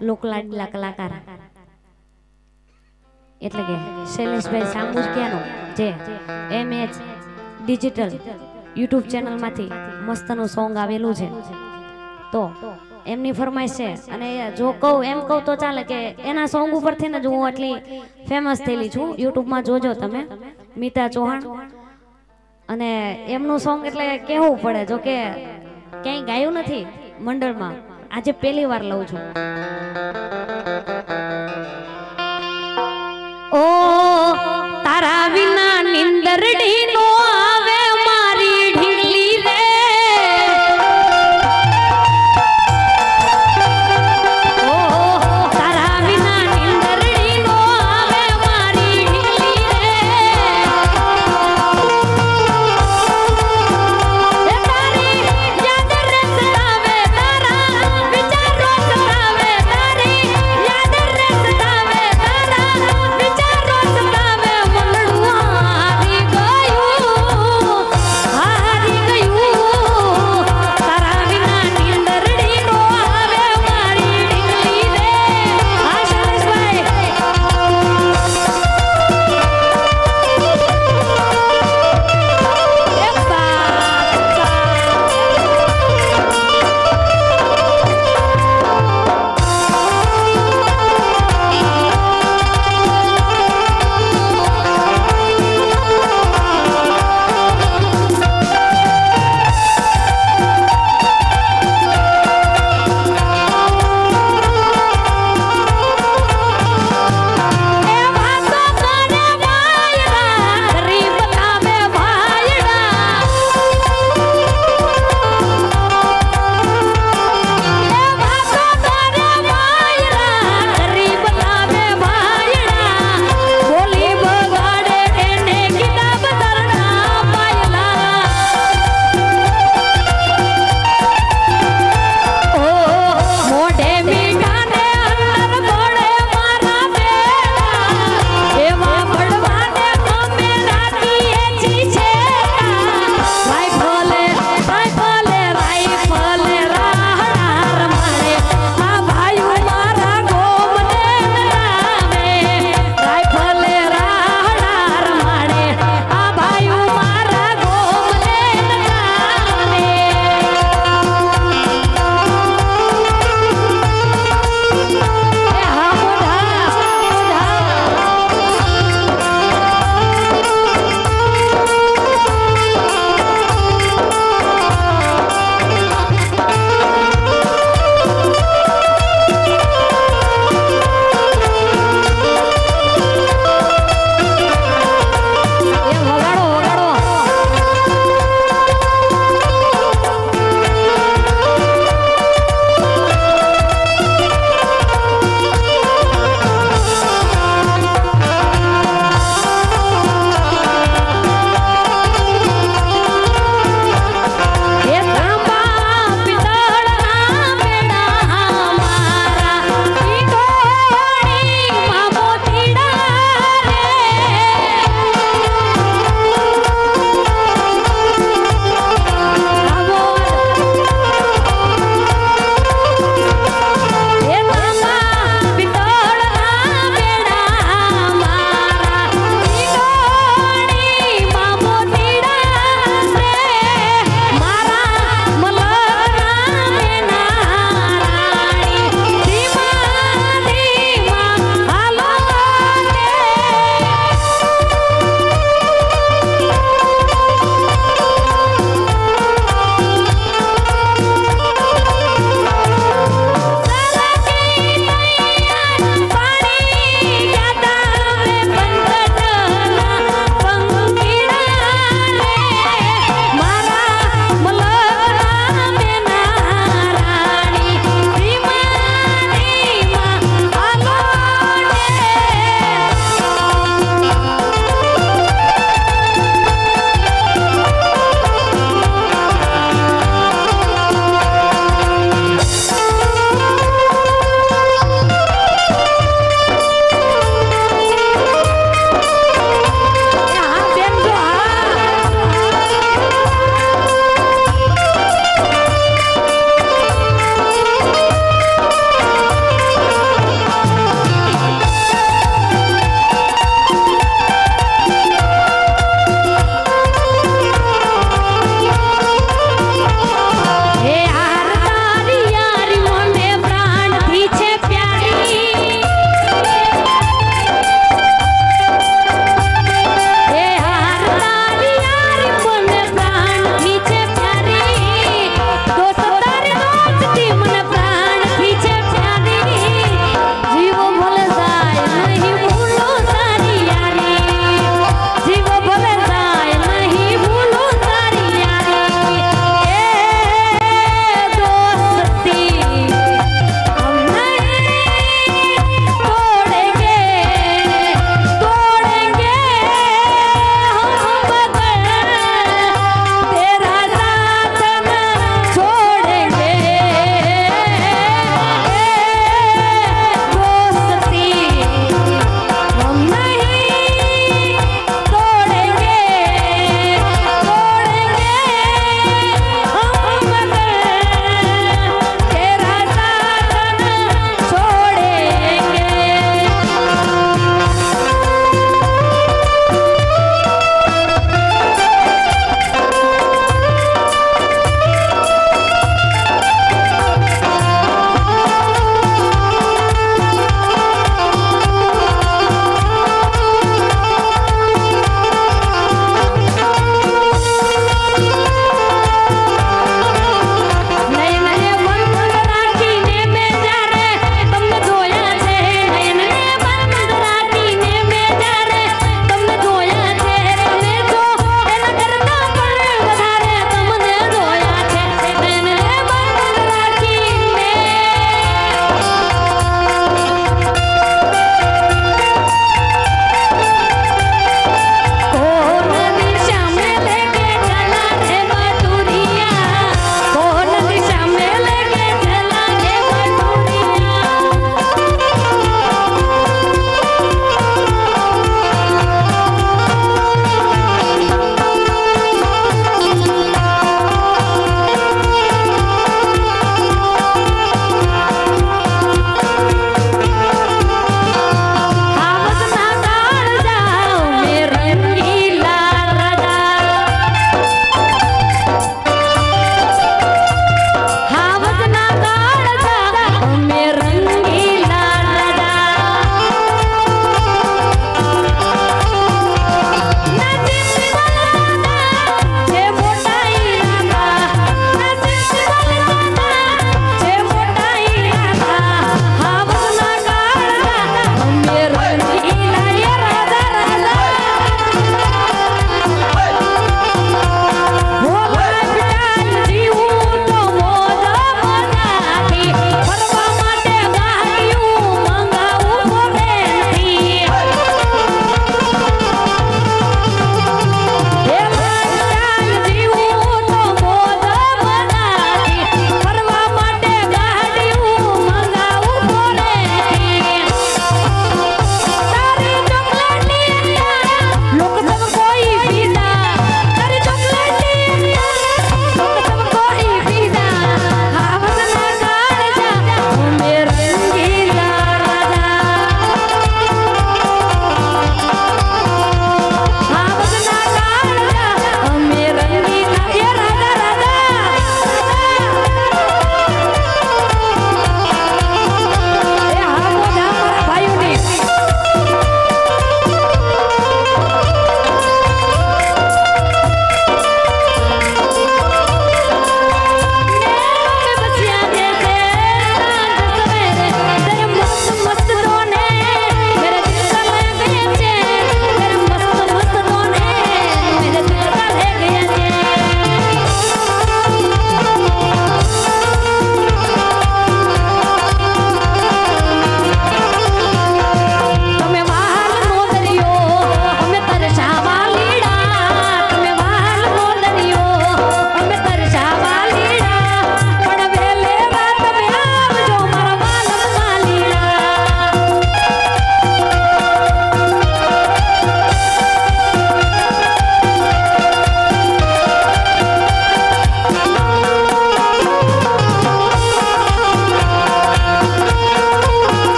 લોકલાડીલા કલાકાર એટલે કે શૈલેષભાઈ સાંબુકિયાનો જે MH ડિજિટલ YouTube ચેનલ માંથી મસ્તનું સોંગ આવેલું છે, તો એમની ફરમાઈશ છે. અને જો કહું એમ કહું તો ચાલે કે એના સોંગ ઉપરથી ને જ હું આટલી ફેમસ થયેલી છું. યુટ્યુબમાં જોજો તમે મીતા ચૌહાણ, અને એમનું સોંગ એટલે કહેવું પડે. જો કે ક્યાંય ગાયું નથી મંડળમાં, આજે પહેલી વાર લઉં છું. ઓ તારા વિના નિંદરડી નો